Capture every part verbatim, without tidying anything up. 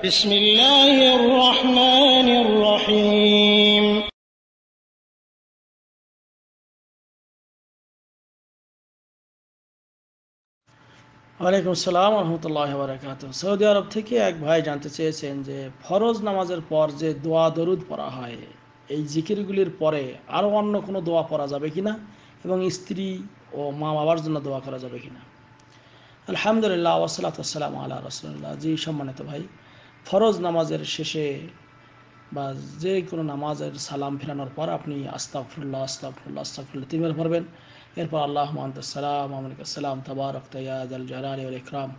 بسم الله الرحمن الرحيم. وعلیکم السلام ورحمۃ اللہ وبرکاتہ. سعودی عرب থেকে এক ভাই জানতে চেয়েছেন যে ফরজ নামাজের পর যে দোয়া দরুদ পড়া হয় এই জিকিরগুলির পরে আরো অন্য কোনো দোয়া পড়া যাবে কিনা এবং স্ত্রী ও মা বাবার জন্য দোয়া করা যাবে কিনা। আলহামদুলিল্লাহ ওয়াসসালাতু ওয়াসসালামু আলা রাসূলিল্লাহ। জি সম্মানিত ভাই, ফরজ নামাজের শেষে বা যে কোনো নামাজের সালাম ফেরানোর পর আপনি আস্তাগফিরুল্লাহ আস্তাগফিরুল্লাহ আস্তাগফিরুল্লাহ তিনবার পড়বেন। এরপর আল্লাহুম্মা আনতাস সালাম ওয়া মিনকাস সালাম তাবারাকতা ইয়া যাল জালালি ওয়াল ইকরাম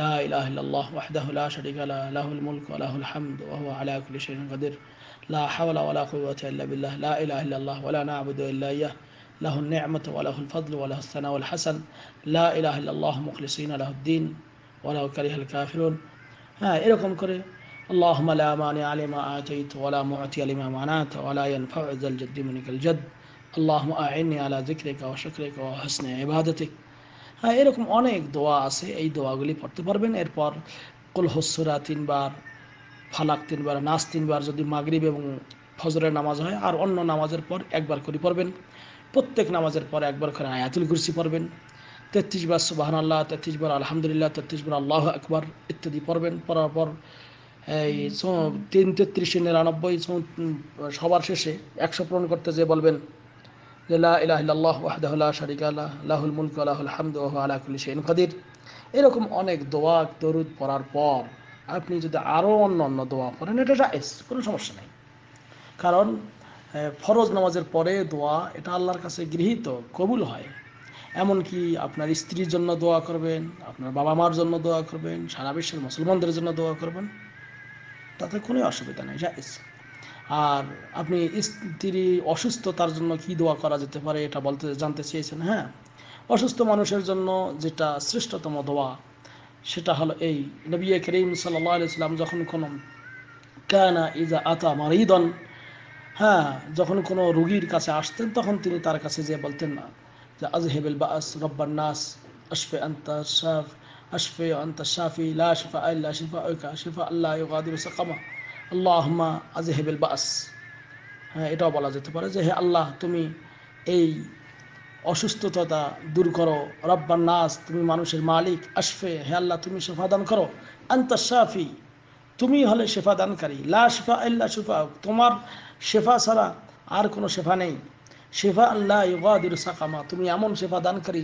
লা ইলাহা ইল্লাল্লাহ ওয়াহদাহু লা শারীকা লাহু লাহুল মুলকু ওয়া লাহুল হামদু ওয়া হুয়া আলা কুল্লি শাইইন কাদির লা হাওলা ওয়া লা কুওয়াতা ইল্লা বিল্লাহ লা ইলাহা ইল্লাল্লাহ ওয়া লা না'বুদু ইল্লা ইয়্যাহু له النعمة وله الفضل وله الثناء والحسن لا إله إلا الله مخلصين له الدين وله كره الكافرون ها إلكم كره اللهم لا مانع لما آتيت ولا معطي لما منعت ولا ينفع ذا الجد منك الجد اللهم أعني على ذكرك وشكرك وحسن عبادتك ها إلكم أنا ایک دعا আছে এই দোয়াগুলি পড়তে পারবেন। এরপর কুল হুসরা তিনবার ফালাক তিনবার নাস তিনবার যদি মাগরিব এবং ফজরের নামাজ হয় আর অন্য নামাজের পর একবার করে পড়বেন। প্রত্যেক নামাজের পরে একবার করে আয়াতুল কুরসি পড়বেন, তেত্রিশ বার সুবহানাল্লাহ, তেত্রিশ বার আলহামদুলিল্লাহ, তেত্রিশ বার আল্লাহু আকবার ইত্যাদি পড়বেন। পড়ার পর এই তিন তেত্রিশে নিরানব্বই সবার শেষে একশো পূরণ করতে যে বলবেন যে লা ইলাহা ইল্লাল্লাহ ওয়াহদাহু লা শারীকা লাহু লাহুল মুলকু ওয়া লাহুল হামদু ওয়া হুয়া আলা কুল্লি শাইইন কাদির। এরকম অনেক দোয়া দরুদ পড়ার পর আপনি যদি আরও অন্য অন্য দোয়া পড়েন এটা জায়েজ, কোনো সমস্যা নেই। কারণ ফরজ নামাজের পরে দোয়া এটা আল্লাহর কাছে গৃহীত কবুল হয়। এমনকি আপনার স্ত্রীর জন্য দোয়া করবেন, আপনার বাবা মার জন্য দোয়া করবেন, সারা বিশ্বের মুসলমানদের জন্য দোয়া করবেন, তাতে কোনো অসুবিধা নেই, জায়েজ। আর আপনি স্ত্রী অসুস্থতার জন্য কি দোয়া করা যেতে পারে এটা বলতে জানতে চেয়েছেন। হ্যাঁ, অসুস্থ মানুষের জন্য যেটা শ্রেষ্ঠতম দোয়া সেটা হলো এই নবী করিম সাল্লাল্লাহু আলাইহি ওয়াসাল্লাম যখন কোনো কানা ইজা আতা মারিদান হ্যাঁ যখন কোনো রোগীর কাছে আসতেন তখন তিনি তার কাছে যে বলতেন না যে আজহিবুল বাস রব্বান নাস আশফি আনতা শাফ আশফি আনতা শাফি লা শিফা ইল্লা শিফাউকা শিফা লা ইউগাদিরু সাকামা আল্লাহুম্মা আজহিবুল বাস। হ্যাঁ, এটাও বলা যেতে পারে যে হে আল্লাহ তুমি এই অসুস্থতা দূর করো, রব্বান নাস তুমি মানুষের মালিক, আশফি হে আল্লাহ তুমি শিফা দান করো, আনতা শাফি তুমি হলে শিফা দানকারী, লা শিফা ইল্লা শিফাউক তোমার শেফা ছাড়া আর কোনো শেফা নেই, শেফা আল্লাহ ইউগাদিরু সাকামা তুমি এমন শেফা দানকারী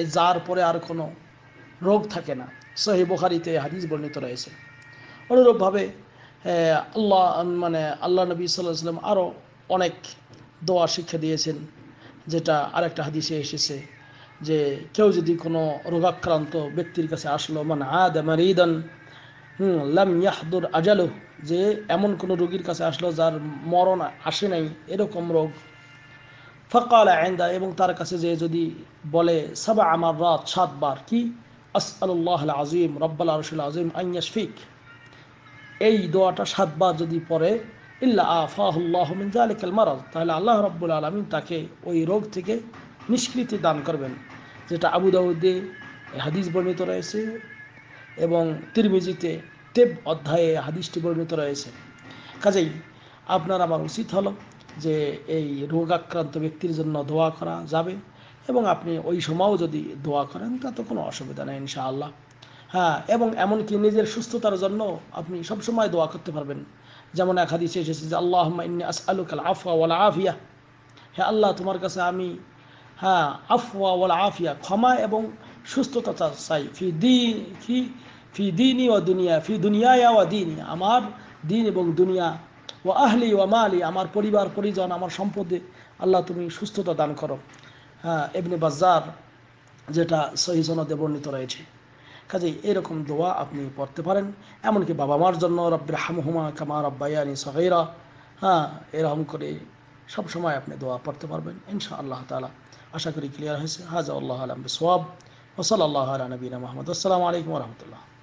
এ যার পরে আর কোনো রোগ থাকে না। সহিহ বুখারীতে হাদিস বর্ণিত রয়েছে। অনুরূপভাবে আল্লাহ মানে আল্লাহ নবী সাল্লাল্লাহু আলাইহি ওয়াসাল্লাম আরও অনেক দোয়া শিক্ষা দিয়েছেন, যেটা আরেকটা হাদিসে এসেছে যে কেউ যদি কোনো রোগাক্রান্ত ব্যক্তির কাছে আসলো মান আদা মারিদান হুম লাম ইয়াহদুর আজালু যে এমন কোনো রোগীর কাছে আসলো যার মরণ আসে নাই এরকম রোগ, ফাকাল আইন্দা এবং তার কাছে যে যদি বলে সাবা আমার রাত সাতবার কি আসআলুল্লাহ আল আজিম রব্বাল আরশিল আজিম আন ইয়াশফিক এই দোয়াটা সাতবার যদি পড়ে ইল্লা আফাহুল্লাহু মিন যালিকাল মারাদ তাহলে আল্লাহ রাব্বুল আলামিন তাকে ওই রোগ থেকে নিষ্কৃতি দান করবেন। যেটা আবু দাউদে হাদিস বর্ণিত রয়েছে এবং তিরমিজিতে তেব অধ্যায়ে হাদিসটি বর্ণিত রয়েছে। কাজেই আপনার আমার উচিত হলো যে এই রোগাক্রান্ত ব্যক্তির জন্য দোয়া করা যাবে এবং আপনি ওই সময়ও যদি দোয়া করেন তাতে কোনো অসুবিধা নেই ইনশাআল্লাহ। হ্যাঁ, এবং এমনকি নিজের সুস্থতার জন্য আপনি সবসময় দোয়া করতে পারবেন। যেমন এক হাদিসে এসেছে যে আল্লাহুম্মা ইন্নী আসআলুকাল আফওয়া ওয়াল আফিয়া হে আল্লাহ তোমার কাছে আমি হ্যাঁ আফওয়া ওয়াল আফিয়া ক্ষমা এবং সুস্থতা চাই ফি দিন ফি ফি দিনই ও দুনিয়া ফি দুনিয়া ও দিন আমার দিন এবং দুনিয়া ও আহলি ও মালি আমার পরিবার পরিজন আমার সম্পদে আল্লাহ তুমি সুস্থতা দান করো। হ্যাঁ, ইবনে বাজ্জার যেটা সহিহ সনদে বর্ণিত রয়েছে। কাজেই এরকম দোয়া আপনি পড়তে পারেন। এমনকি বাবা মার জন্য রব্বির হামহুমা কামা রব্বায়ানি সগীরা হ্যাঁ এরকম করে সবসময় আপনি দোয়া পড়তে পারবেন ইনশাআল্লাহ তাআলা। আশা করি ক্লিয়ার হয়েছে। হাজা আল্লাহ আলম বিসওয়াব وصلى الله على نبينا محمد والسلام عليكم ورحمة الله.